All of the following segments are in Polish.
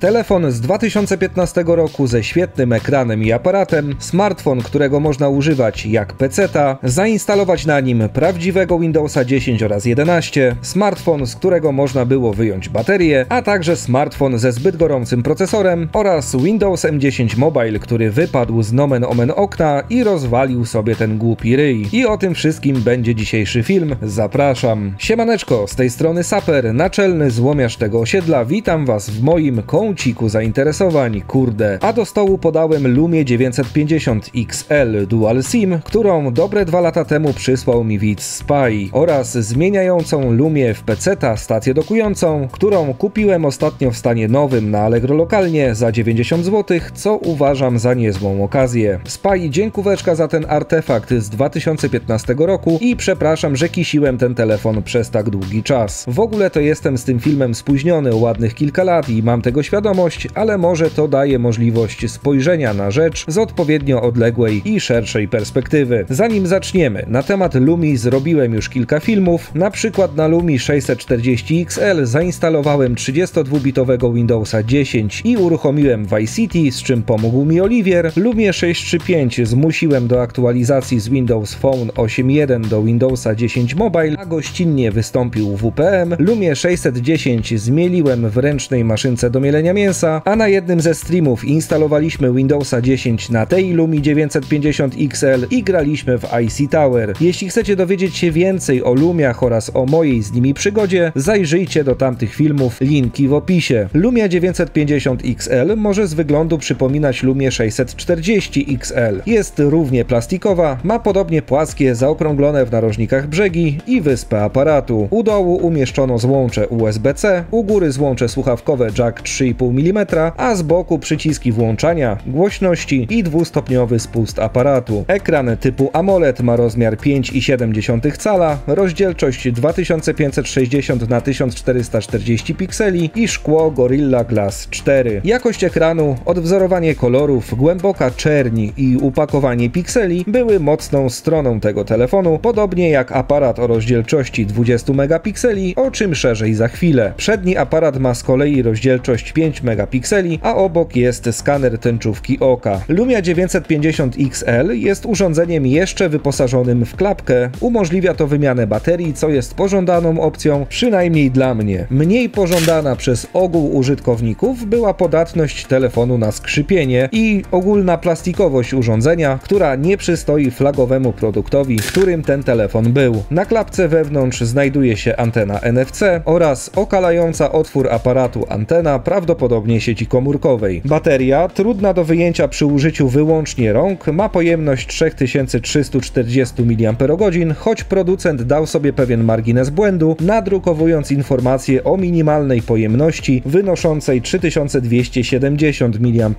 Telefon z 2015 roku ze świetnym ekranem i aparatem, smartfon, którego można używać jak peceta, zainstalować na nim prawdziwego Windowsa 10 oraz 11, smartfon, z którego można było wyjąć baterię, a także smartfon ze zbyt gorącym procesorem oraz Windows 10 Mobile, który wypadł z nomen omen okna i rozwalił sobie ten głupi ryj. I o tym wszystkim będzie dzisiejszy film, zapraszam. Siemaneczko, z tej strony Saper, naczelny złomiarz tego osiedla, witam was w moim kąciku zainteresowań, kurde. A do stołu podałem Lumię 950 XL Dual SIM, którą dobre 2 lata temu przysłał mi widz Spy, oraz zmieniającą Lumię w peceta stację dokującą, którą kupiłem ostatnio w stanie nowym na Allegro lokalnie za 90 zł, co uważam za niezłą okazję. Spy, dziękóweczka za ten artefakt z 2015 roku i przepraszam, że kisiłem ten telefon przez tak długi czas. W ogóle to jestem z tym filmem spóźniony o ładnych kilka lat i mam tego świadomość, ale może to daje możliwość spojrzenia na rzecz z odpowiednio odległej i szerszej perspektywy. Zanim zaczniemy, na temat Lumii zrobiłem już kilka filmów, na przykład na Lumii 640 XL zainstalowałem 32-bitowego Windowsa 10 i uruchomiłem Vice City, z czym pomógł mi Oliwier. Lumię 635 zmusiłem do aktualizacji z Windows Phone 8.1 do Windowsa 10 Mobile, a gościnnie wystąpił WPM. Lumię 610 zmieliłem w ręcznej maszynce do mielenia mięsa, a na jednym ze streamów instalowaliśmy Windowsa 10 na tej Lumii 950 XL i graliśmy w IC Tower. Jeśli chcecie dowiedzieć się więcej o Lumiach oraz o mojej z nimi przygodzie, zajrzyjcie do tamtych filmów, linki w opisie. Lumia 950 XL może z wyglądu przypominać Lumię 640 XL. Jest równie plastikowa, ma podobnie płaskie, zaokrąglone w narożnikach brzegi i wyspę aparatu. U dołu umieszczono złącze USB-C, u góry złącze słuchawkowe Jack 3,5 mm, a z boku przyciski włączania, głośności i dwustopniowy spust aparatu. Ekran typu AMOLED ma rozmiar 5,7 cala, rozdzielczość 2560×1440 pikseli i szkło Gorilla Glass 4. Jakość ekranu, odwzorowanie kolorów, głęboka czerni i upakowanie pikseli były mocną stroną tego telefonu, podobnie jak aparat o rozdzielczości 20 megapikseli, o czym szerzej za chwilę. Przedni aparat ma z kolei rozdzielczość 5 megapikseli, a obok jest skaner tęczówki oka. Lumia 950 XL jest urządzeniem jeszcze wyposażonym w klapkę, umożliwia to wymianę baterii, co jest pożądaną opcją, przynajmniej dla mnie. Mniej pożądana przez ogół użytkowników była podatność telefonu na skrzypienie i ogólna plastikowość urządzenia, która nie przystoi flagowemu produktowi, którym ten telefon był. Na klapce wewnątrz znajduje się antena NFC oraz okalająca otwór aparatu antena, prawdopodobnie sieci komórkowej. Bateria, trudna do wyjęcia przy użyciu wyłącznie rąk, ma pojemność 3340 mAh, choć producent dał sobie pewien margines błędu, nadrukowując informację o minimalnej pojemności wynoszącej 3270 mAh.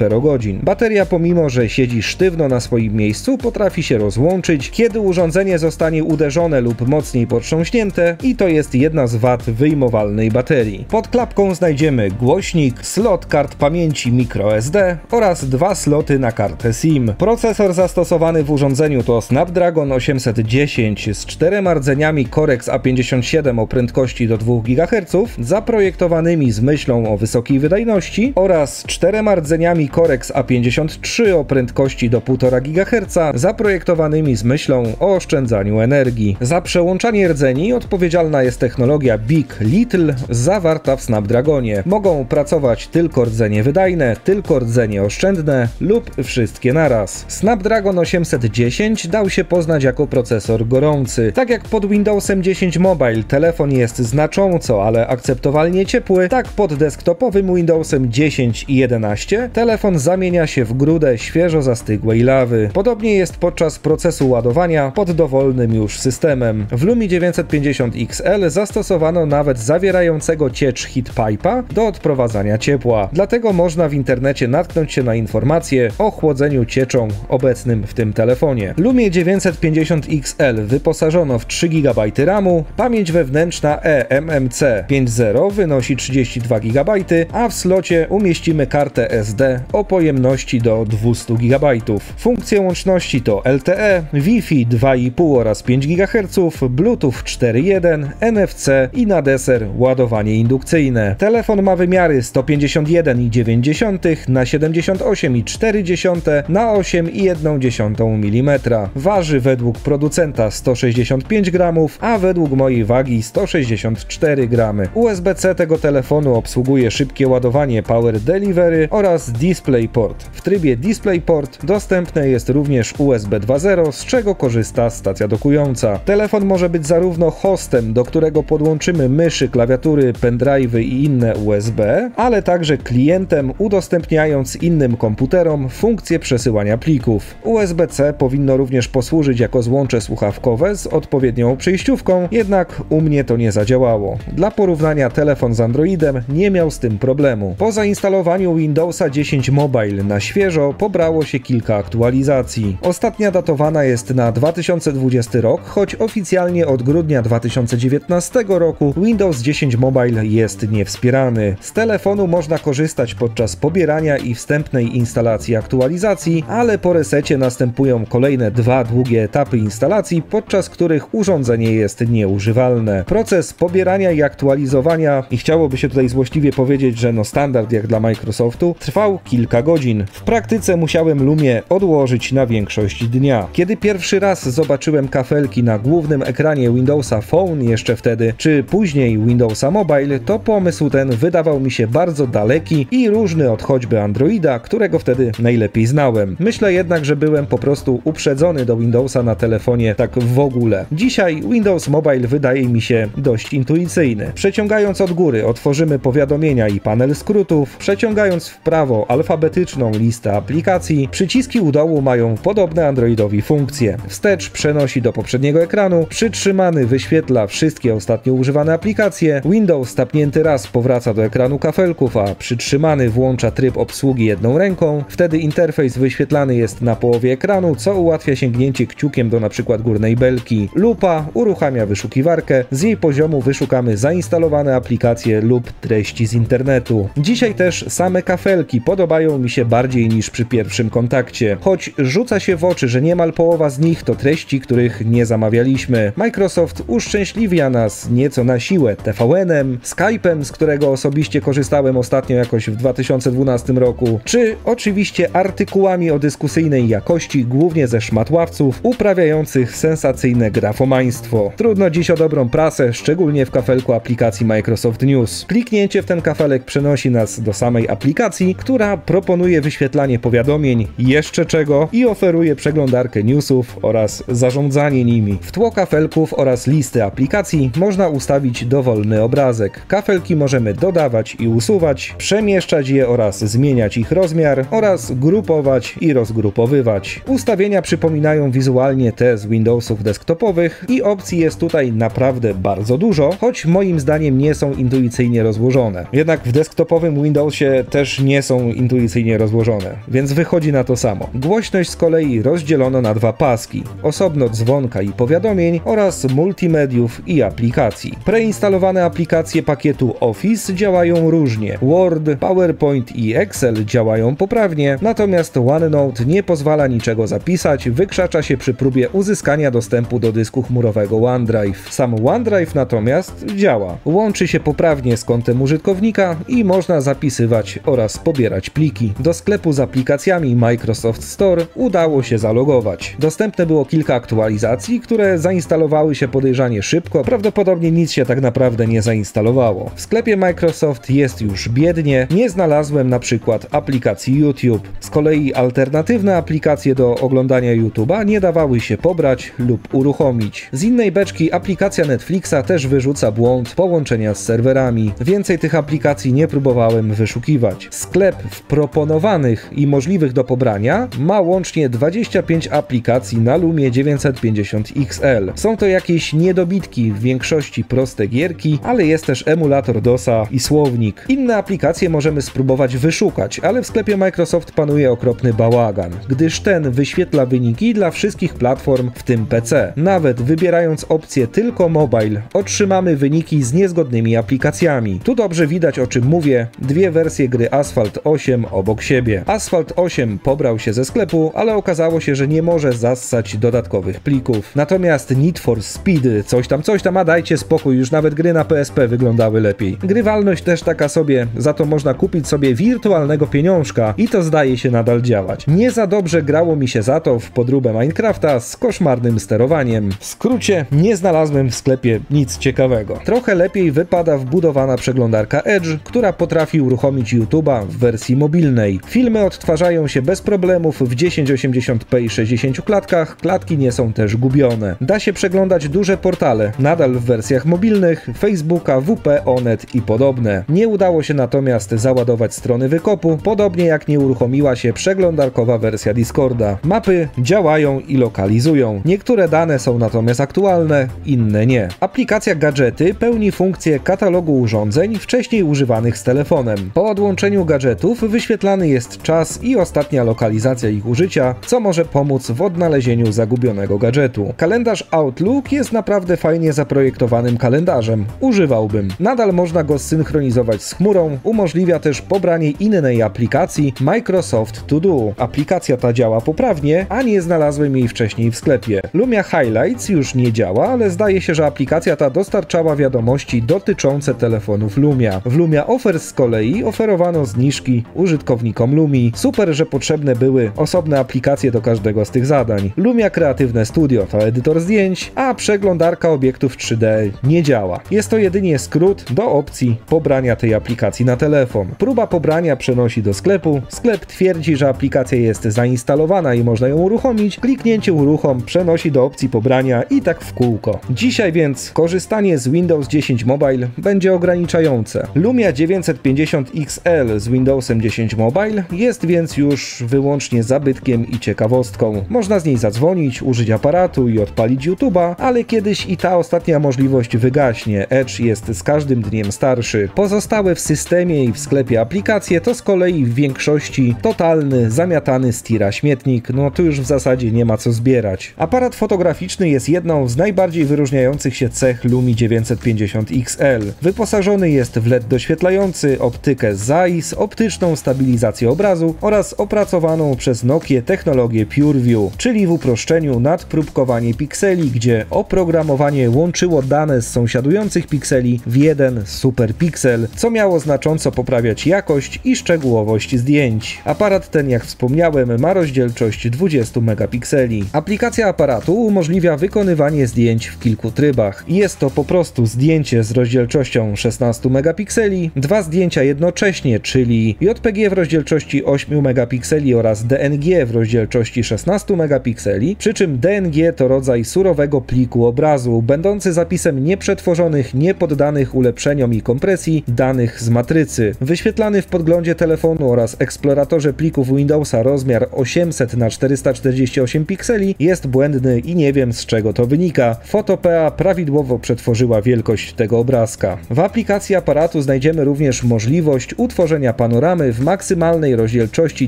Bateria, pomimo że siedzi sztywno na swoim miejscu, potrafi się rozłączyć, kiedy urządzenie zostanie uderzone lub mocniej potrząśnięte, i to jest jedna z wad wyjmowalnej baterii. Pod klapką znajdziemy głośnik, slot kart pamięci microSD oraz 2 sloty na kartę SIM. Procesor zastosowany w urządzeniu to Snapdragon 810 z 4 rdzeniami Cortex A57 o prędkości do 2 GHz, zaprojektowanymi z myślą o wysokiej wydajności, oraz 4 rdzeniami Cortex A53 o prędkości do 1,5 GHz, zaprojektowanymi z myślą o oszczędzaniu energii. Za przełączanie rdzeni odpowiedzialna jest technologia Big Little zawarta w Snapdragonie. Mogą pracować tylko rdzenie wydajne, tylko rdzenie oszczędne lub wszystkie naraz. Snapdragon 810 dał się poznać jako procesor gorący. Tak jak pod Windowsem 10 Mobile telefon jest znacząco, ale akceptowalnie ciepły, tak pod desktopowym Windowsem 10 i 11 telefon zamienia się w grudę świeżo zastygłej lawy. Podobnie jest podczas procesu ładowania pod dowolnym już systemem. W Lumii 950 XL zastosowano nawet zawierającego ciecz heat pipe'a do odprowadzenia ciepła. Dlatego można w internecie natknąć się na informacje o chłodzeniu cieczą obecnym w tym telefonie. Lumię 950 XL wyposażono w 3 GB RAMu, pamięć wewnętrzna eMMC 5.0 wynosi 32 GB, a w slocie umieścimy kartę SD o pojemności do 200 GB. Funkcje łączności to LTE, Wi-Fi 2,5 oraz 5 GHz, Bluetooth 4.1, NFC i na deser ładowanie indukcyjne. Telefon ma wymiary 100 51,9 na 78,4 na 8,1 mm. Waży według producenta 165 g, a według mojej wagi 164 g. USB-C tego telefonu obsługuje szybkie ładowanie Power Delivery oraz DisplayPort. W trybie DisplayPort dostępne jest również USB 2.0, z czego korzysta stacja dokująca. Telefon może być zarówno hostem, do którego podłączymy myszy, klawiatury, pendrive'y i inne USB, ale także klientem, udostępniając innym komputerom funkcję przesyłania plików. USB-C powinno również posłużyć jako złącze słuchawkowe z odpowiednią przejściówką, jednak u mnie to nie zadziałało. Dla porównania telefon z Androidem nie miał z tym problemu. Po zainstalowaniu Windowsa 10 Mobile na świeżo pobrało się kilka aktualizacji. Ostatnia datowana jest na 2020 rok, choć oficjalnie od grudnia 2019 roku Windows 10 Mobile jest niewspierany. Z telefonu można korzystać podczas pobierania i wstępnej instalacji aktualizacji, ale po resecie następują kolejne dwa długie etapy instalacji, podczas których urządzenie jest nieużywalne. Proces pobierania i aktualizowania, i chciałoby się tutaj złośliwie powiedzieć, że no standard jak dla Microsoftu, trwał kilka godzin. W praktyce musiałem Lumię odłożyć na większość dnia. Kiedy pierwszy raz zobaczyłem kafelki na głównym ekranie Windowsa Phone, jeszcze wtedy, czy później Windowsa Mobile, to pomysł ten wydawał mi się bardzo daleki i różny od choćby Androida, którego wtedy najlepiej znałem. Myślę jednak, że byłem po prostu uprzedzony do Windowsa na telefonie tak w ogóle. Dzisiaj Windows Mobile wydaje mi się dość intuicyjny. Przeciągając od góry otworzymy powiadomienia i panel skrótów, przeciągając w prawo alfabetyczną listę aplikacji, przyciski u dołu mają podobne Androidowi funkcje. Wstecz przenosi do poprzedniego ekranu, przytrzymany wyświetla wszystkie ostatnio używane aplikacje, Windows tapnięty raz powraca do ekranu kafelków, a przytrzymany włącza tryb obsługi jedną ręką, wtedy interfejs wyświetlany jest na połowie ekranu, co ułatwia sięgnięcie kciukiem do np. górnej belki. Lupa uruchamia wyszukiwarkę, z jej poziomu wyszukamy zainstalowane aplikacje lub treści z internetu. Dzisiaj też same kafelki podobają mi się bardziej niż przy pierwszym kontakcie, choć rzuca się w oczy, że niemal połowa z nich to treści, których nie zamawialiśmy. Microsoft uszczęśliwia nas nieco na siłę TVN-em, Skype'em, z którego osobiście korzystałem ostatnio jakoś w 2012 roku, czy oczywiście artykułami o dyskusyjnej jakości, głównie ze szmatławców uprawiających sensacyjne grafomaństwo. Trudno dziś o dobrą prasę, szczególnie w kafelku aplikacji Microsoft News. Kliknięcie w ten kafelek przenosi nas do samej aplikacji, która proponuje wyświetlanie powiadomień, jeszcze czego, i oferuje przeglądarkę newsów oraz zarządzanie nimi. W tło kafelków oraz listy aplikacji można ustawić dowolny obrazek. Kafelki możemy dodawać i usuwać, przemieszczać je oraz zmieniać ich rozmiar oraz grupować i rozgrupowywać. Ustawienia przypominają wizualnie te z Windowsów desktopowych i opcji jest tutaj naprawdę bardzo dużo, choć moim zdaniem nie są intuicyjnie rozłożone. Jednak w desktopowym Windowsie też nie są intuicyjnie rozłożone, więc wychodzi na to samo. Głośność z kolei rozdzielono na dwa paski, osobno dzwonka i powiadomień oraz multimediów i aplikacji. Preinstalowane aplikacje pakietu Office działają różnie. Word, PowerPoint i Excel działają poprawnie, natomiast OneNote nie pozwala niczego zapisać, wykrzacza się przy próbie uzyskania dostępu do dysku chmurowego OneDrive. Sam OneDrive natomiast działa. Łączy się poprawnie z kontem użytkownika i można zapisywać oraz pobierać pliki. Do sklepu z aplikacjami Microsoft Store udało się zalogować. Dostępne było kilka aktualizacji, które zainstalowały się podejrzanie szybko, prawdopodobnie nic się tak naprawdę nie zainstalowało. W sklepie Microsoft jest już biednie, nie znalazłem na przykład aplikacji YouTube. Z kolei alternatywne aplikacje do oglądania YouTube'a nie dawały się pobrać lub uruchomić. Z innej beczki aplikacja Netflixa też wyrzuca błąd połączenia z serwerami. Więcej tych aplikacji nie próbowałem wyszukiwać. Sklep w proponowanych i możliwych do pobrania ma łącznie 25 aplikacji na Lumie 950 XL. Są to jakieś niedobitki, w większości proste gierki, ale jest też emulator DOS-a i słownik. Inne aplikacje możemy spróbować wyszukać, ale w sklepie Microsoft panuje okropny bałagan, gdyż ten wyświetla wyniki dla wszystkich platform, w tym PC. Nawet wybierając opcję tylko mobile, otrzymamy wyniki z niezgodnymi aplikacjami. Tu dobrze widać, o czym mówię, dwie wersje gry Asphalt 8 obok siebie. Asphalt 8 pobrał się ze sklepu, ale okazało się, że nie może zassać dodatkowych plików. Natomiast Need for Speed, coś tam, a dajcie spokój, już nawet gry na PSP wyglądały lepiej. Grywalność też taka sobie, kosztuje, za to można kupić sobie wirtualnego pieniążka i to zdaje się nadal działać. Nie za dobrze grało mi się za to w podróbę Minecrafta z koszmarnym sterowaniem. W skrócie, nie znalazłem w sklepie nic ciekawego. Trochę lepiej wypada wbudowana przeglądarka Edge, która potrafi uruchomić YouTube'a w wersji mobilnej. Filmy odtwarzają się bez problemów w 1080p i 60 klatkach, klatki nie są też gubione. Da się przeglądać duże portale, nadal w wersjach mobilnych, Facebooka, WP, Onet i podobne. Nie udało się natomiast załadować strony wykopu, podobnie jak nie uruchomiła się przeglądarkowa wersja Discorda. Mapy działają i lokalizują. Niektóre dane są natomiast aktualne, inne nie. Aplikacja Gadżety pełni funkcję katalogu urządzeń wcześniej używanych z telefonem. Po odłączeniu gadżetów wyświetlany jest czas i ostatnia lokalizacja ich użycia, co może pomóc w odnalezieniu zagubionego gadżetu. Kalendarz Outlook jest naprawdę fajnie zaprojektowanym kalendarzem. Używałbym. Nadal można go zsynchronizować z chmurą, umożliwia też pobranie innej aplikacji Microsoft To Do. Aplikacja ta działa poprawnie, a nie znalazłem jej wcześniej w sklepie. Lumia Highlights już nie działa, ale zdaje się, że aplikacja ta dostarczała wiadomości dotyczące telefonów Lumia. W Lumia Offers z kolei oferowano zniżki użytkownikom Lumii. Super, że potrzebne były osobne aplikacje do każdego z tych zadań. Lumia Kreatywne Studio to edytor zdjęć, a przeglądarka obiektów 3D nie działa. Jest to jedynie skrót do opcji pobrania tej aplikacji na telefon. Próba pobrania przenosi do sklepu, sklep twierdzi, że aplikacja jest zainstalowana i można ją uruchomić, kliknięcie uruchom przenosi do opcji pobrania i tak w kółko. Dzisiaj więc korzystanie z Windows 10 Mobile będzie ograniczające. Lumia 950 XL z Windowsem 10 Mobile jest więc już wyłącznie zabytkiem i ciekawostką. Można z niej zadzwonić, użyć aparatu i odpalić YouTube'a, ale kiedyś i ta ostatnia możliwość wygaśnie. Edge jest z każdym dniem starszy. Pozostałe w systemie i w sklepie aplikacje to z kolei w większości totalny, zamiatany z tira śmietnik. No tu już w zasadzie nie ma co zbierać. Aparat fotograficzny jest jedną z najbardziej wyróżniających się cech Lumii 950 XL. Wyposażony jest w LED doświetlający, optykę Zeiss, optyczną stabilizację obrazu oraz opracowaną przez Nokię technologię PureView, czyli w uproszczeniu nadpróbkowanie pikseli, gdzie oprogramowanie łączyło dane z sąsiadujących pikseli w jeden superpiksel, co miało znacząco poprawiać jakość i szczegółowość zdjęć. Aparat ten, jak wspomniałem, ma rozdzielczość 20 megapikseli. Aplikacja aparatu umożliwia wykonywanie zdjęć w kilku trybach. Jest to po prostu zdjęcie z rozdzielczością 16 megapikseli, dwa zdjęcia jednocześnie, czyli JPG w rozdzielczości 8 megapikseli oraz DNG w rozdzielczości 16 megapikseli, przy czym DNG to rodzaj surowego pliku obrazu, będący zapisem nieprzetworzonych, niepoddanych ulepszeniom i kompresji danych z matrycy. Wyświetlany w podglądzie telefonu oraz eksploratorze plików Windowsa rozmiar 800×448 pikseli jest błędny i nie wiem, z czego to wynika. Fotopea prawidłowo przetworzyła wielkość tego obrazka. W aplikacji aparatu znajdziemy również możliwość utworzenia panoramy w maksymalnej rozdzielczości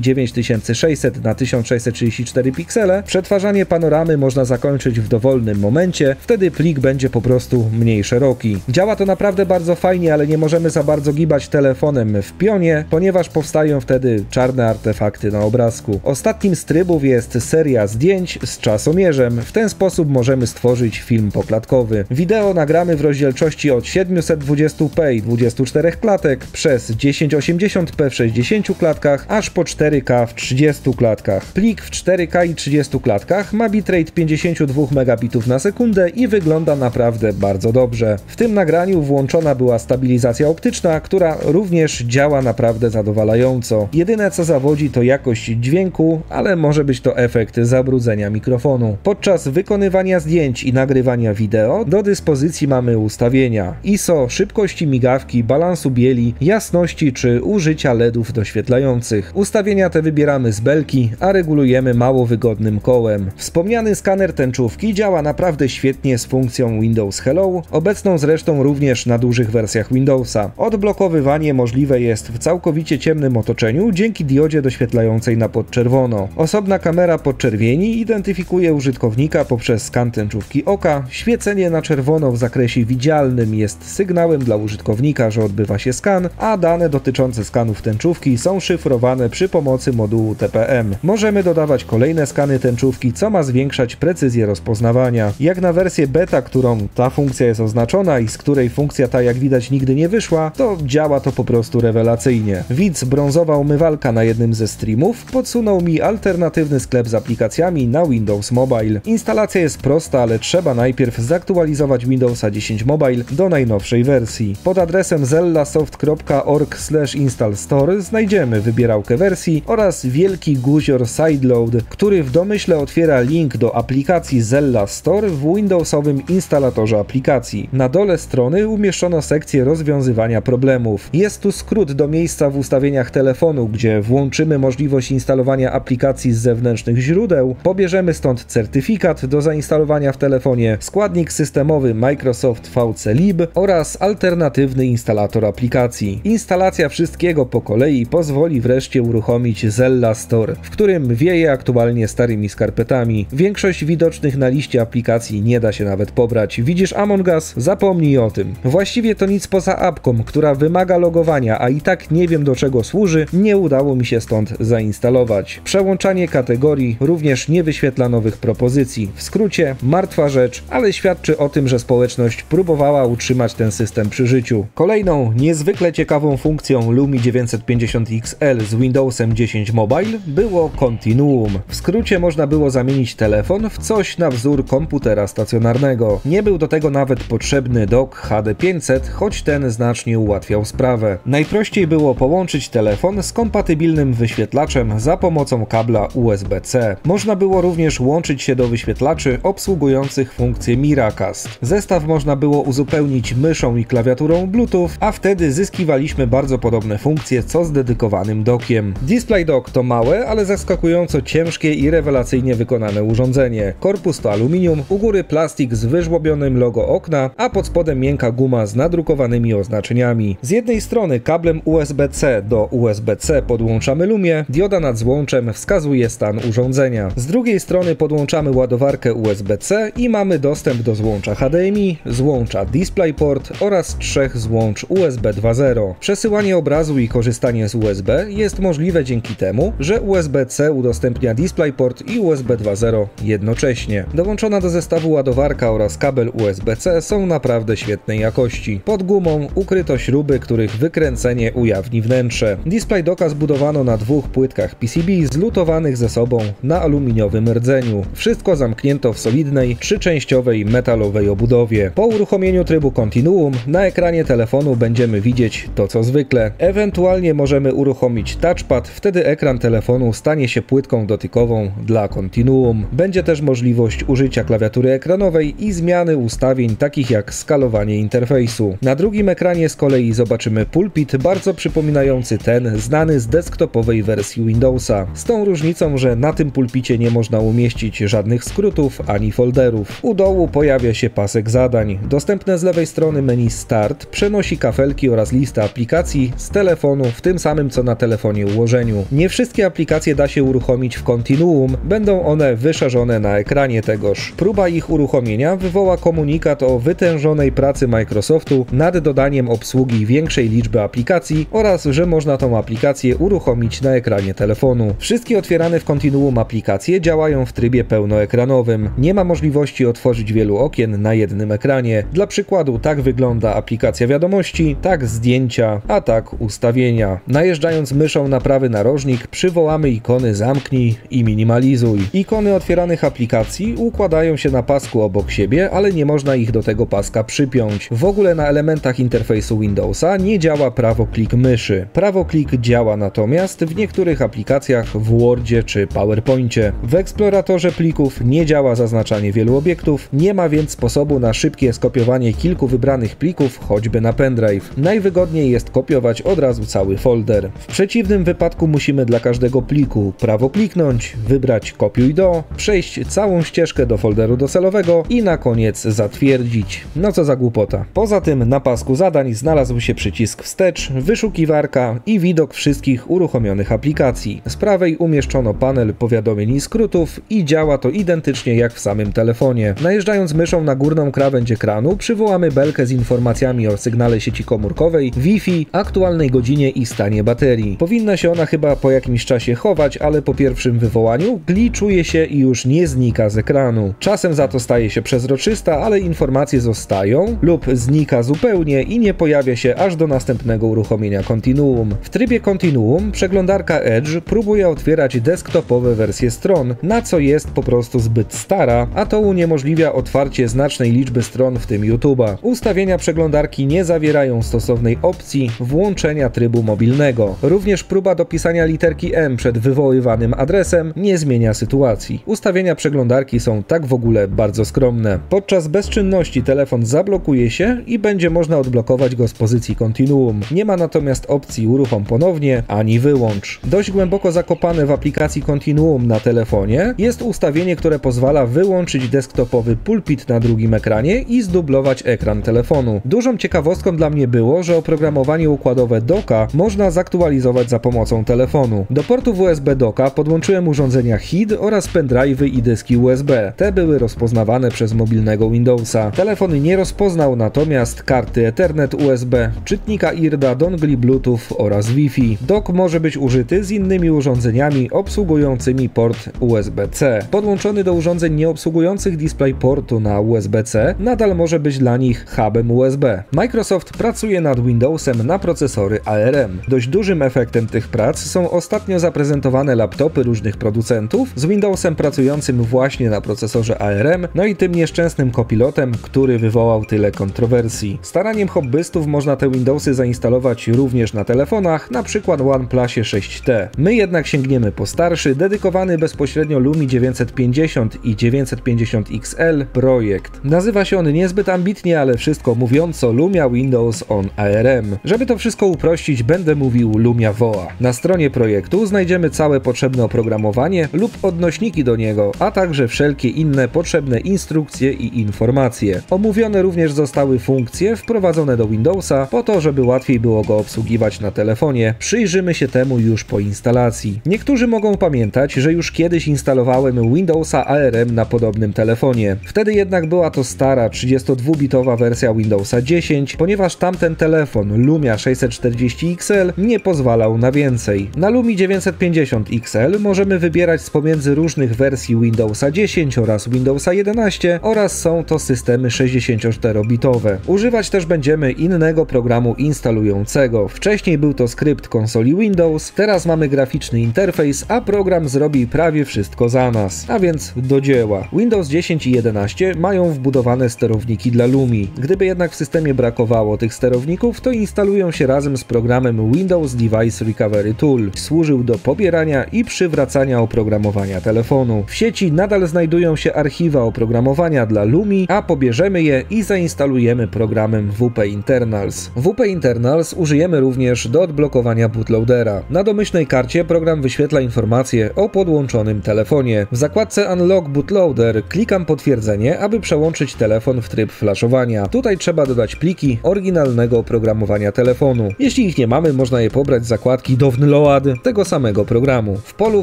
9600×1634 piksele. Przetwarzanie panoramy można zakończyć w dowolnym momencie, wtedy plik będzie po prostu mniej szeroki. Działa to naprawdę bardzo fajnie, ale nie możemy za bardzo gibać telefonem w pionie, ponieważ powstają wtedy czarne artefakty na obrazku. Ostatnim z trybów jest seria zdjęć z czasomierzem. W ten sposób możemy stworzyć film poklatkowy. Wideo nagramy w rozdzielczości od 720p i 24 klatek przez 1080p w 60 klatkach, aż po 4K w 30 klatkach. Plik w 4K i 30 klatkach ma bitrate 52 megabitów na sekundę i wygląda naprawdę bardzo dobrze. W tym nagraniu włączona była stabilizacja optyczna, która również działa naprawdę zadowalająco. Jedyne co zawodzi to jakość dźwięku, ale może być to efekt zabrudzenia mikrofonu. Podczas wykonywania zdjęć i nagrywania wideo do dyspozycji mamy ustawienia ISO, szybkości migawki, balansu bieli, jasności czy użycia LEDów doświetlających. Ustawienia te wybieramy z belki, a regulujemy mało wygodnym kołem. Wspomniany skaner tęczówki działa naprawdę świetnie z funkcją Windows Hello, obecną zresztą również na dużych wersjach Windowsa. Odblokowywanie możliwe jest w całkowicie ciemnym otoczeniu dzięki diodzie doświetlającej na podczerwono. Osobna kamera podczerwieni identyfikuje użytkownika poprzez skan tęczówki oka. Świecenie na czerwono w zakresie widzialnym jest sygnałem dla użytkownika, że odbywa się skan, a dane dotyczące skanów tęczówki są szyfrowane przy pomocy modułu TPM. Możemy dodawać kolejne skany tęczówki, co ma zwiększać precyzję rozpoznawania. Jak na wersję beta, którą ta funkcja jest oznaczona i z której funkcja ta jak widać nigdy nie wyszła, to działa działa to po prostu rewelacyjnie. Widz brązowa umywalka na jednym ze streamów podsunął mi alternatywny sklep z aplikacjami na Windows Mobile. Instalacja jest prosta, ale trzeba najpierw zaktualizować Windowsa 10 Mobile do najnowszej wersji. Pod adresem zellasoft.org/installstore znajdziemy wybierałkę wersji oraz wielki guzior sideload, który w domyśle otwiera link do aplikacji Zella Store w Windowsowym instalatorze aplikacji. Na dole strony umieszczono sekcję rozwiązywania problemów. Jest tu skrót do miejsca w ustawieniach telefonu, gdzie włączymy możliwość instalowania aplikacji z zewnętrznych źródeł, pobierzemy stąd certyfikat do zainstalowania w telefonie, składnik systemowy Microsoft VC-Lib oraz alternatywny instalator aplikacji. Instalacja wszystkiego po kolei pozwoli wreszcie uruchomić Zella Store, w którym wieje aktualnie starymi skarpetami. Większość widocznych na liście aplikacji nie da się nawet pobrać. Widzisz Among Us? Zapomnij o tym. Właściwie to nic poza apką, która wymaga logowania, a i tak nie wiem do czego służy, nie udało mi się stąd zainstalować. Przełączanie kategorii również nie wyświetla nowych propozycji. W skrócie, martwa rzecz, ale świadczy o tym, że społeczność próbowała utrzymać ten system przy życiu. Kolejną niezwykle ciekawą funkcją Lumii 950 XL z Windowsem 10 Mobile było Continuum. W skrócie można było zamienić telefon w coś na wzór komputera stacjonarnego. Nie był do tego nawet potrzebny dock HD500, choć ten znacznie ułatwiał sprawę. Najprościej było połączyć telefon z kompatybilnym wyświetlaczem za pomocą kabla USB-C. Można było również łączyć się do wyświetlaczy obsługujących funkcję Miracast. Zestaw można było uzupełnić myszą i klawiaturą Bluetooth, a wtedy zyskiwaliśmy bardzo podobne funkcje co z dedykowanym dockiem. Display Dock to małe, ale zaskakująco ciężkie i rewelacyjnie wykonane urządzenie. Korpus to aluminium, u góry plastik z wyżłobionym logo okna, a pod spodem miękka guma z nadrukowanymi oznaczeniami. Z jednej strony kablem USB-C do USB-C podłączamy Lumię, dioda nad złączem wskazuje stan urządzenia. Z drugiej strony podłączamy ładowarkę USB-C i mamy dostęp do złącza HDMI, złącza DisplayPort oraz trzech złącz USB 2.0. Przesyłanie obrazu i korzystanie z USB jest możliwe dzięki temu, że USB-C udostępnia DisplayPort i USB 2.0 jednocześnie. Dołączona do zestawu ładowarka oraz kabel USB-C są naprawdę świetnej jakości. Pod gumą ukryto śruby, których wykręcenie ujawni wnętrze. Display Docka zbudowano na dwóch płytkach PCB zlutowanych ze sobą na aluminiowym rdzeniu. Wszystko zamknięto w solidnej, trzyczęściowej metalowej obudowie. Po uruchomieniu trybu Continuum na ekranie telefonu będziemy widzieć to co zwykle. Ewentualnie możemy uruchomić touchpad, wtedy ekran telefonu stanie się płytką dotykową dla Continuum. Będzie też możliwość użycia klawiatury ekranowej i zmiany ustawień takich jak skalowanie interfejsu. Na drugim ekranie z kolei zobaczymy pulpit bardzo przypominający ten znany z desktopowej wersji Windowsa. Z tą różnicą, że na tym pulpicie nie można umieścić żadnych skrótów ani folderów. U dołu pojawia się pasek zadań. Dostępne z lewej strony menu Start przenosi kafelki oraz listę aplikacji z telefonu w tym samym co na telefonie ułożeniu. Nie wszystkie aplikacje da się uruchomić w Continuum, będą one wyszarzone na ekranie tegoż. Próba ich uruchomienia wywoła komunikat o wytężonej pracy Microsoftu nad dodaniem obsługi większej liczby aplikacji oraz, że można tą aplikację uruchomić na ekranie telefonu. Wszystkie otwierane w Continuum aplikacje działają w trybie pełnoekranowym. Nie ma możliwości otworzyć wielu okien na jednym ekranie. Dla przykładu tak wygląda aplikacja wiadomości, tak zdjęcia, a tak ustawienia. Najeżdżając myszą na prawy narożnik przywołamy ikony zamknij i minimalizuj. Ikony otwieranych aplikacji układają się na pasku obok siebie, ale nie można ich do tego paska przypiąć. W ogóle na elementach interfejsu Windowsa nie działa prawoklik myszy. Prawoklik działa natomiast w niektórych aplikacjach w Wordzie czy PowerPoincie. W eksploratorze plików nie działa zaznaczanie wielu obiektów, nie ma więc sposobu na szybkie skopiowanie kilku wybranych plików choćby na pendrive. Najwygodniej jest kopiować od razu cały folder. W przeciwnym wypadku musimy dla każdego pliku prawo kliknąć, wybrać kopiuj do, przejść całą ścieżkę do folderu docelowego i na koniec zatwierdzić. No co za głupota. Poza tym na pasku zadań znalazł się przycisk wstecz, wyszukiwarka i widok wszystkich uruchomionych aplikacji. Z prawej umieszczono panel powiadomień i skrótów i działa to identycznie jak w samym telefonie. Najeżdżając myszą na górną krawędź ekranu przywołamy belkę z informacjami o sygnale sieci komórkowej, Wi-Fi, aktualnej godzinie i stanie baterii. Powinna się ona chyba po jakimś czasie chować, ale po pierwszym wywołaniu gliczuje się i już nie znika z ekranu. Czasem za to staje się przezroczysta, ale informacje zostają lub znika zupełnie i nie pojawia się aż aż do następnego uruchomienia Continuum. W trybie Continuum przeglądarka Edge próbuje otwierać desktopowe wersje stron, na co jest po prostu zbyt stara, a to uniemożliwia otwarcie znacznej liczby stron, w tym YouTube'a. Ustawienia przeglądarki nie zawierają stosownej opcji włączenia trybu mobilnego. Również próba dopisania literki M przed wywoływanym adresem nie zmienia sytuacji. Ustawienia przeglądarki są tak w ogóle bardzo skromne. Podczas bezczynności telefon zablokuje się i będzie można odblokować go z pozycji Continuum. Nie ma natomiast opcji uruchom ponownie ani wyłącz. Dość głęboko zakopane w aplikacji Continuum na telefonie jest ustawienie, które pozwala wyłączyć desktopowy pulpit na drugim ekranie i zdublować ekran telefonu. Dużą ciekawostką dla mnie było, że oprogramowanie układowe docka można zaktualizować za pomocą telefonu. Do portów USB docka podłączyłem urządzenia HID oraz pendrive'y i dyski USB. Te były rozpoznawane przez mobilnego Windowsa. Telefon nie rozpoznał natomiast karty Ethernet USB, czytnika IRDA, dongli Bluetooth oraz Wi-Fi. Dock może być użyty z innymi urządzeniami obsługującymi port USB-C. Podłączony do urządzeń nieobsługujących DisplayPortu na USB-C nadal może być dla nich hubem USB. Microsoft pracuje nad Windowsem na procesory ARM. Dość dużym efektem tych prac są ostatnio zaprezentowane laptopy różnych producentów z Windowsem pracującym właśnie na procesorze ARM, no i tym nieszczęsnym copilotem, który wywołał tyle kontrowersji. Staraniem hobbystów można te Windowsy zainstalować również na telefonach, na przykład OnePlusie 6T. My jednak sięgniemy po starszy, dedykowany bezpośrednio Lumii 950 i 950 XL projekt. Nazywa się on niezbyt ambitnie, ale wszystko mówiąco Lumia Windows on ARM. Żeby to wszystko uprościć, będę mówił Lumia WoA. Na stronie projektu znajdziemy całe potrzebne oprogramowanie lub odnośniki do niego, a także wszelkie inne potrzebne instrukcje i informacje. Omówione również zostały funkcje wprowadzone do Windowsa po to, żeby łatwiej było go obsługiwać na telefonie. Przyjrzymy się temu już po instalacji. Niektórzy mogą pamiętać, że już kiedyś instalowałem Windowsa ARM na podobnym telefonie. Wtedy jednak była to stara 32-bitowa wersja Windowsa 10, ponieważ tamten telefon Lumia 640 XL nie pozwalał na więcej. Na Lumii 950 XL możemy wybierać z pomiędzy różnych wersji Windowsa 10 oraz Windowsa 11 oraz są to systemy 64-bitowe. Używać też będziemy innego programu instalującego. Wcześniej był to skrypt konsoli Windows, teraz mamy graficzny interfejs, a program zrobi prawie wszystko za nas. A więc do dzieła. Windows 10 i 11 mają wbudowane sterowniki dla Lumii. Gdyby jednak w systemie brakowało tych sterowników, to instalują się razem z programem Windows Device Recovery Tool. Służył do pobierania i przywracania oprogramowania telefonu. W sieci nadal znajdują się archiwa oprogramowania dla Lumii, a pobierzemy je i zainstalujemy programem WP Internals. WP Internals użyjemy również do odblokowania bootloadera. Na domyślnej karcie program wyświetla informacje o podłączonym telefonie. W zakładce Unlock Bootloader klikam potwierdzenie, aby przełączyć telefon w tryb flashowania. Tutaj trzeba dodać pliki oryginalnego oprogramowania telefonu. Jeśli ich nie mamy, można je pobrać z zakładki Download tego samego programu. W polu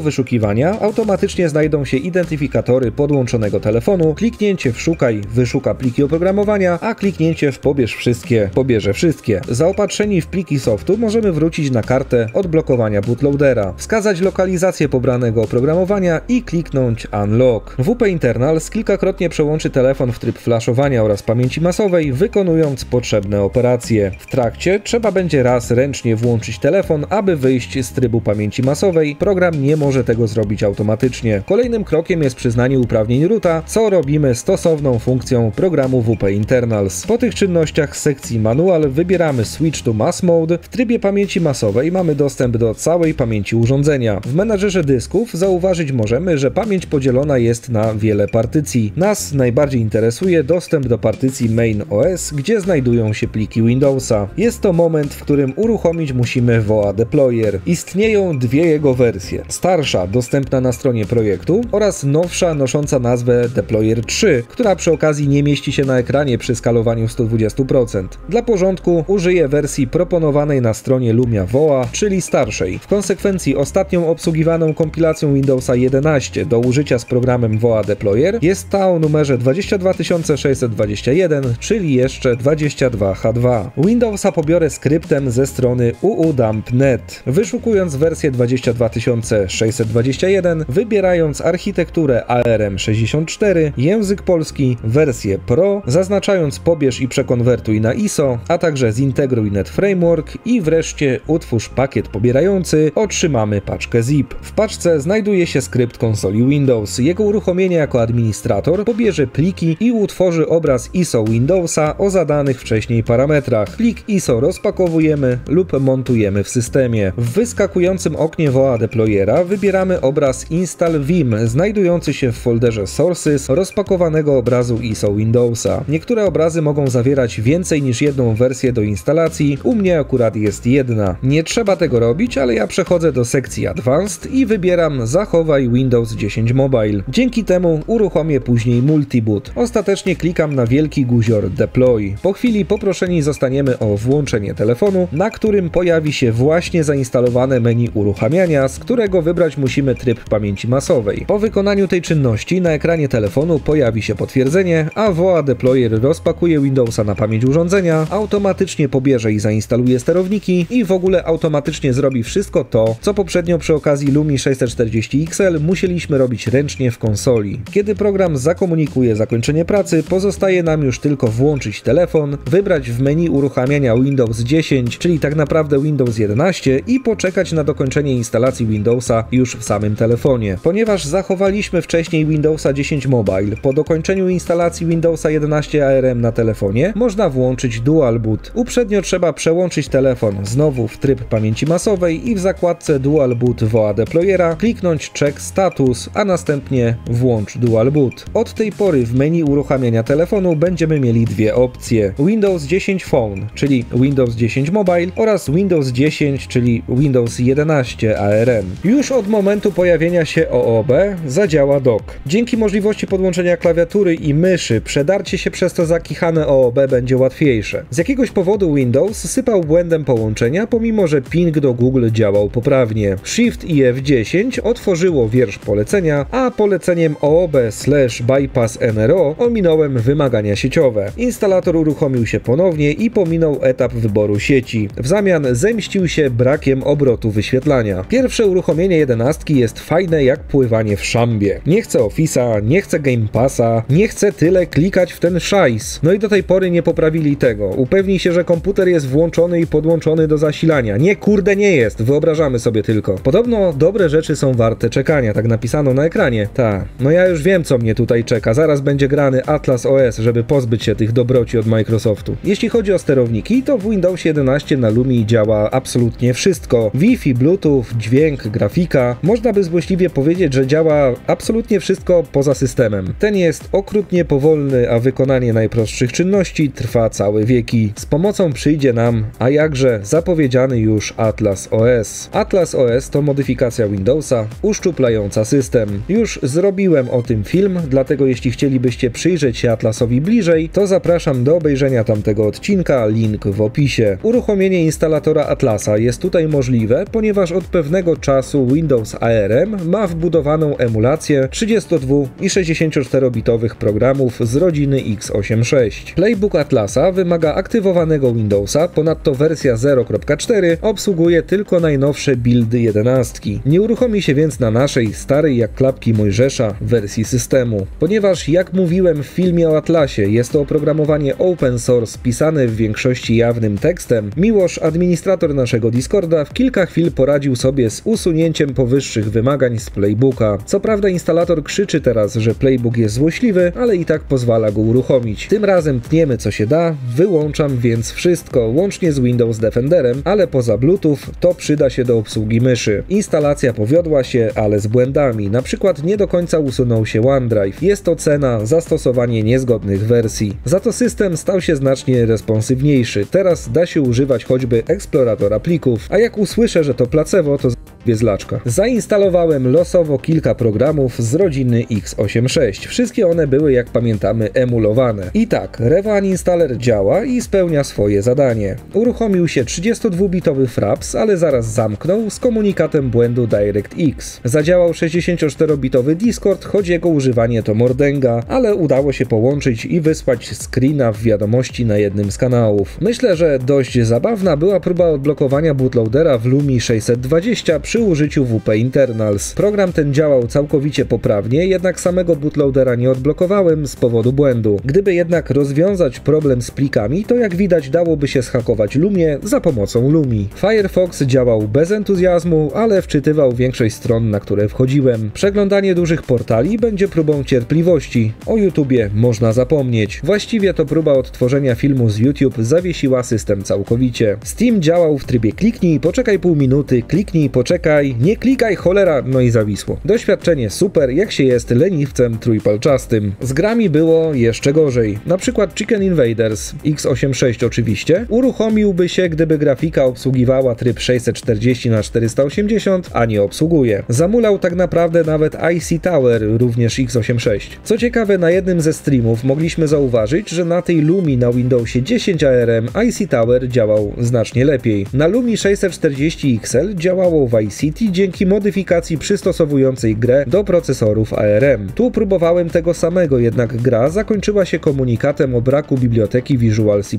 wyszukiwania automatycznie znajdą się identyfikatory podłączonego telefonu. Kliknięcie w Szukaj wyszuka pliki oprogramowania, a kliknięcie w Pobierz wszystkie pobierze wszystkie. Zaopatrzeni w pliki są tu możemy wrócić na kartę odblokowania bootloadera, wskazać lokalizację pobranego oprogramowania i kliknąć Unlock. WP Internals kilkakrotnie przełączy telefon w tryb flashowania oraz pamięci masowej, wykonując potrzebne operacje. W trakcie trzeba będzie raz ręcznie włączyć telefon, aby wyjść z trybu pamięci masowej. Program nie może tego zrobić automatycznie. Kolejnym krokiem jest przyznanie uprawnień roota, co robimy stosowną funkcją programu WP Internals. Po tych czynnościach z sekcji Manual wybieramy Switch to Mass Mode. W trybie pamięci masowej mamy dostęp do całej pamięci urządzenia. W menadżerze dysków zauważyć możemy, że pamięć podzielona jest na wiele partycji. Nas najbardziej interesuje dostęp do partycji Main OS, gdzie znajdują się pliki Windowsa. Jest to moment, w którym uruchomić musimy WoA Deployer. Istnieją dwie jego wersje. Starsza, dostępna na stronie projektu oraz nowsza, nosząca nazwę Deployer 3, która przy okazji nie mieści się na ekranie przy skalowaniu 120%. Dla porządku użyję wersji proponowanej na stronie Lumia WoA, czyli starszej. W konsekwencji ostatnią obsługiwaną kompilacją Windowsa 11 do użycia z programem WoA Deployer jest ta o numerze 22621, czyli jeszcze 22H2. Windowsa pobiorę skryptem ze strony uudump.net. Wyszukując wersję 22621, wybierając architekturę ARM64, język polski, wersję Pro, zaznaczając pobierz i przekonwertuj na ISO, a także także zintegruj NetFramework i wreszcie utwórz pakiet pobierający, otrzymamy paczkę zip. W paczce znajduje się skrypt konsoli Windows. Jego uruchomienie jako administrator pobierze pliki i utworzy obraz ISO Windowsa o zadanych wcześniej parametrach. Plik ISO rozpakowujemy lub montujemy w systemie. W wyskakującym oknie WoA Deployera wybieramy obraz Install Vim, znajdujący się w folderze Sources rozpakowanego obrazu ISO Windowsa. Niektóre obrazy mogą zawierać więcej niż jedną wersję do instalacji, u mnie akurat jest jedna. Nie trzeba tego robić, ale ja przechodzę do sekcji Advanced i wybieram Zachowaj Windows 10 Mobile. Dzięki temu uruchomię później Multiboot. Ostatecznie klikam na wielki guzior Deploy. Po chwili poproszeni zostaniemy o włączenie telefonu, na którym pojawi się właśnie zainstalowane menu uruchamiania, z którego wybrać musimy tryb pamięci masowej. Po wykonaniu tej czynności na ekranie telefonu pojawi się potwierdzenie, a WoA Deployer rozpakuje Windowsa na pamięć urządzenia, automatycznie pobierze i zainstaluje sterowniki i w ogóle automatycznie zrobi wszystko to, co poprzednio przy okazji Lumii 640 XL musieliśmy robić ręcznie w konsoli. Kiedy program zakomunikuje zakończenie pracy, pozostaje nam już tylko włączyć telefon, wybrać w menu uruchamiania Windows 10, czyli tak naprawdę Windows 11 i poczekać na dokończenie instalacji Windowsa już w samym telefonie. Ponieważ zachowaliśmy wcześniej Windowsa 10 Mobile, po dokończeniu instalacji Windowsa 11 ARM na telefonie można włączyć Dual Boot. Uprzednio trzeba przełączyć telefon znowu w tryb pamięci masowej i w zakładce Dual Boot WoA Deployera kliknąć Check Status, a następnie włącz Dual Boot. Od tej pory w menu uruchamiania telefonu będziemy mieli dwie opcje: Windows 10 Phone, czyli Windows 10 Mobile, oraz Windows 10, czyli Windows 11 ARM. Już od momentu pojawienia się OOB zadziała dock. Dzięki możliwości podłączenia klawiatury i myszy przedarcie się przez to zakichane OOB będzie łatwiejsze. Z jakiegoś powodu Windows sypał błędem połączenia, pomimo że ping do Google działał poprawnie. Shift i F10 otworzyło wiersz polecenia, a poleceniem OOB/bypass NRO ominąłem wymagania sieciowe. Instalator uruchomił się ponownie i pominął etap wyboru sieci. W zamian zemścił się brakiem obrotu wyświetlania. Pierwsze uruchomienie 11 jest fajne jak pływanie w szambie. Nie chcę Office'a, nie chcę Game Passa, nie chcę tyle klikać w ten szajs. No i do tej pory nie poprawili tego. Upewnij się, że komputer jest włączony i podłączony do zasilania. Nie, kurde, nie jest, wyobrażamy sobie tylko. Podobno dobre rzeczy są warte czekania, tak napisano na ekranie. Ta, no ja już wiem, co mnie tutaj czeka. Zaraz będzie grany Atlas OS, żeby pozbyć się tych dobroci od Microsoftu. Jeśli chodzi o sterowniki, to w Windows 11 na Lumii działa absolutnie wszystko. Wi-Fi, Bluetooth, dźwięk, grafika. Można by złośliwie powiedzieć, że działa absolutnie wszystko poza systemem. Ten jest okrutnie powolny, a wykonanie najprostszych czynności trwa całe wieki. Z pomocą przyjdzie nam, a jakże, zapowiedziany już Atlas OS. Atlas OS to modyfikacja Windowsa uszczuplająca system. Już zrobiłem o tym film, dlatego jeśli chcielibyście przyjrzeć się Atlasowi bliżej, to zapraszam do obejrzenia tamtego odcinka, link w opisie. Uruchomienie instalatora Atlasa jest tutaj możliwe, ponieważ od pewnego czasu Windows ARM ma wbudowaną emulację 32 i 64-bitowych programów z rodziny x86. Playbook Atlasa wymaga aktywowanego Windowsa, ponadto wersja 0.4 obsługuje tylko najnowsze buildy 11. Nie uruchomi się więc na naszej starej jak klapki Mojżesza wersji systemu. Ponieważ, jak mówiłem w filmie o Atlasie, jest to oprogramowanie open source pisane w większości jawnym tekstem, Miłosz, administrator naszego Discorda, w kilka chwil poradził sobie z usunięciem powyższych wymagań z Playbooka. Co prawda instalator krzyczy teraz, że Playbook jest złośliwy, ale i tak pozwala go uruchomić. Tym razem tniemy co się da, wyłączam więc wszystko, łącznie z Windows Defenderem, ale poza Bluetooth to przyda się do obsługi myszy. Instalacja powiodła się, ale z błędami, na przykład nie do końca usunął się OneDrive. Jest to cena za stosowanie niezgodnych wersji. Za to system stał się znacznie responsywniejszy. Teraz da się używać choćby eksploratora plików, a jak usłyszę, że to placebo, to zlaczka. Zainstalowałem losowo kilka programów z rodziny x86. Wszystkie one były, jak pamiętamy, emulowane. I tak, Revan Installer działa i spełnia swoje zadanie. Uruchomił się 32-bitowy Fraps, ale zaraz zamknął z komunikatem błędu DirectX. Zadziałał 64-bitowy Discord, choć jego używanie to mordęga, ale udało się połączyć i wysłać screena w wiadomości na jednym z kanałów. Myślę, że dość zabawna była próba odblokowania bootloadera w Lumii 620 przy użyciu WP Internals. Program ten działał całkowicie poprawnie, jednak samego bootloadera nie odblokowałem z powodu błędu. Gdyby jednak rozwiązać problem z plikami, to jak widać widać, dałoby się zhakować Lumię za pomocą Lumii. Firefox działał bez entuzjazmu, ale wczytywał większość stron, na które wchodziłem. Przeglądanie dużych portali będzie próbą cierpliwości. O YouTubie można zapomnieć. Właściwie to próba odtworzenia filmu z YouTube zawiesiła system całkowicie. Steam działał w trybie kliknij, poczekaj pół minuty, kliknij, poczekaj, nie klikaj, cholera, no i zawisło. Doświadczenie super, jak się jest leniwcem trójpalczastym. Z grami było jeszcze gorzej. Na przykład Chicken Invaders, x86 oczywiście, uruchomiłby się, gdyby grafika obsługiwała tryb 640x480, a nie obsługuje. Zamulał tak naprawdę nawet IC Tower, również x86. Co ciekawe, na jednym ze streamów mogliśmy zauważyć, że na tej Lumii na Windowsie 10 ARM IC Tower działał znacznie lepiej. Na Lumii 640 XL działało Vice City dzięki modyfikacji przystosowującej grę do procesorów ARM. Tu próbowałem tego samego, jednak gra zakończyła się komunikatem o braku biblioteki Visual C++.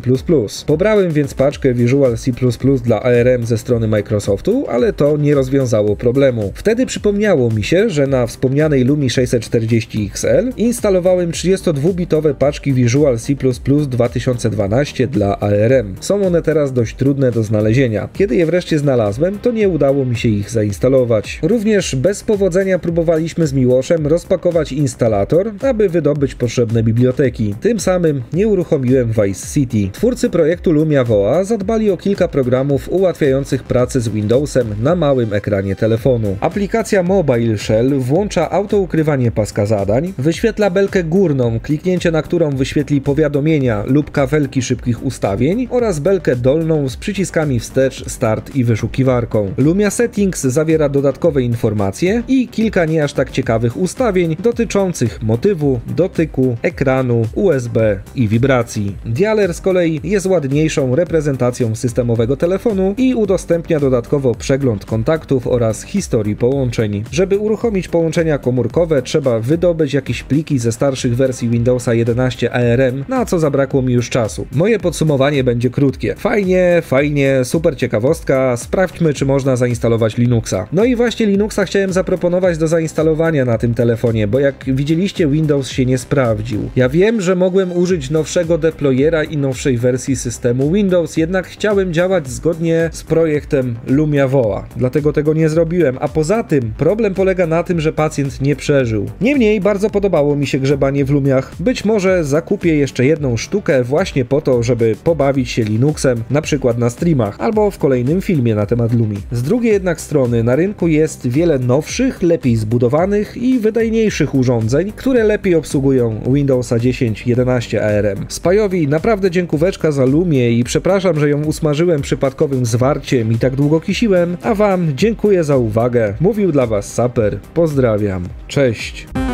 Pobrałem więc paczkę Visual C++ dla ARM ze strony Microsoftu, ale to nie rozwiązało problemu. Wtedy przypomniało mi się, że na wspomnianej Lumii 640 XL instalowałem 32-bitowe paczki Visual C++ 2012 dla ARM. Są one teraz dość trudne do znalezienia. Kiedy je wreszcie znalazłem, to nie udało mi się ich zainstalować. Również bez powodzenia próbowaliśmy z Miłoszem rozpakować instalator, aby wydobyć potrzebne biblioteki. Tym samym nie uruchomiłem Vice City. Twórcy projektu Lumia WoA zadbali o kilka programów ułatwiających pracę z Windowsem na małym ekranie telefonu. Aplikacja Mobile Shell włącza autoukrywanie paska zadań, wyświetla belkę górną, kliknięcie na którą wyświetli powiadomienia lub kafelki szybkich ustawień, oraz belkę dolną z przyciskami wstecz, start i wyszukiwarką. Lumia Settings zawiera dodatkowe informacje i kilka nie aż tak ciekawych ustawień dotyczących motywu, dotyku, ekranu, USB i wibracji. Dialer z kolei jest ładniejszą reprezentacją systemowego telefonu i udostępnia dodatkowo przegląd kontaktów oraz historii połączeń. Żeby uruchomić połączenia komórkowe, trzeba wydobyć jakieś pliki ze starszych wersji Windowsa 11 ARM, na co zabrakło mi już czasu. Moje podsumowanie będzie krótkie. Fajnie, super ciekawostka, sprawdźmy, czy można zainstalować Linuxa. No i właśnie Linuxa chciałem zaproponować do zainstalowania na tym telefonie, bo jak widzieliście, Windows się nie sprawdził. Ja wiem, że mogłem użyć nowszego deployera i nowszej wersji systemu Windows, jednak chciałem działać zgodnie z projektem Lumia WoA, dlatego tego nie zrobiłem, a poza tym problem polega na tym, że pacjent nie przeżył. Niemniej bardzo podobało mi się grzebanie w Lumiach. Być może zakupię jeszcze jedną sztukę właśnie po to, żeby pobawić się Linuxem, na przykład na streamach, albo w kolejnym filmie na temat Lumii. Z drugiej jednak strony na rynku jest wiele nowszych, lepiej zbudowanych i wydajniejszych urządzeń, które lepiej obsługują Windowsa 10, 11 ARM. Spajowi naprawdę dziękóweczka za Lumię i przepraszam, że ją usmażyłem przypadkowym zwarciem i tak długo kisiłem, a wam dziękuję za uwagę. Mówił dla was Saper. Pozdrawiam. Cześć.